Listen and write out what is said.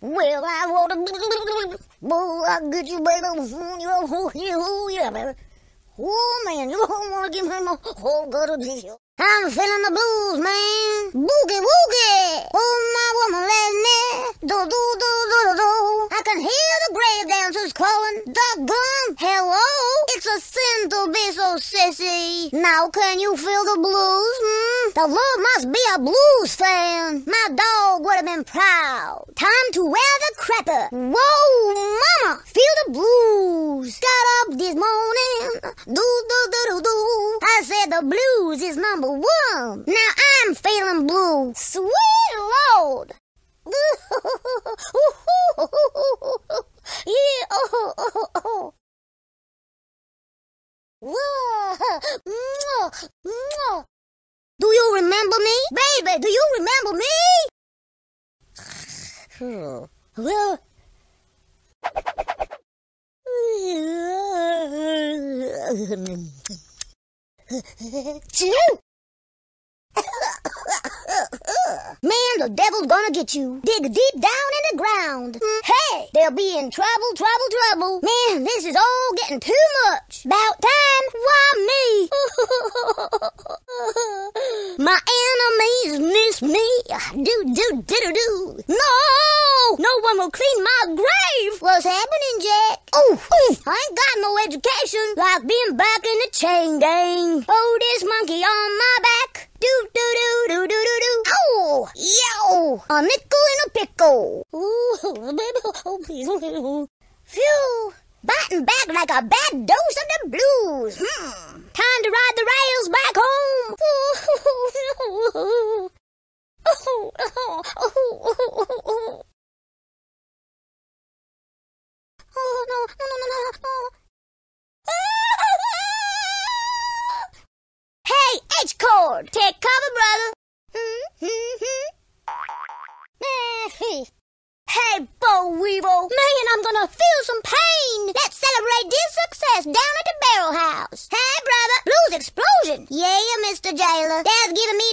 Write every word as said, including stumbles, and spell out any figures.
Well, I want to... Boy, I get you back on the phone. You're oh, yeah, oh, yeah, baby. Oh, man, you don't want to give him a whole good deal. I'm feeling the blues, man. Boogie, woogie. Oh, my woman, let me. Do, do, do, do, do. I can hear the grave dancers calling. Doggone, hello. It's a sin to be so sissy. Now can you feel the blues, hmm? The Lord must be a blues fan. My dog would have been proud. Time to wear the crapper. Whoa, mama, feel the blues. Got up this morning. Do, do, do, do, do. I said the blues is number one. Now I'm feeling blue. Sweet Lord. Yeah, oh, oh, oh. Do you remember me? Baby, do you remember me? Well... Man, the devil's gonna get you. Dig deep down in the ground. Mm, hey, they'll be in trouble, trouble, trouble. Man, this is all getting too much. About time. Why me? My enemies miss me. Do, do, do, do. No! No one will clean my grave. What's happening, Jack? Oof, oof. I ain't got no education. Like being back in the chain gang. Oh, this monkey on my back. Do, do, do, do, do, do, do. Oh, yo, a nickel and a pickle. Ooh, baby, oh, please. Phew, biting back like a bad dose of the blues. Hmm, time to ride the rails back home. Oh, oh, oh, oh, oh, oh. Oh, no, no, no, no, no, no. H chord, take cover, brother. Mm-hmm. Hey, Bo Weevil, man, I'm gonna feel some pain. Let's celebrate this success down at the barrel house. Hey, brother, blues explosion. Yeah, Mister Jailer, Dad's giving me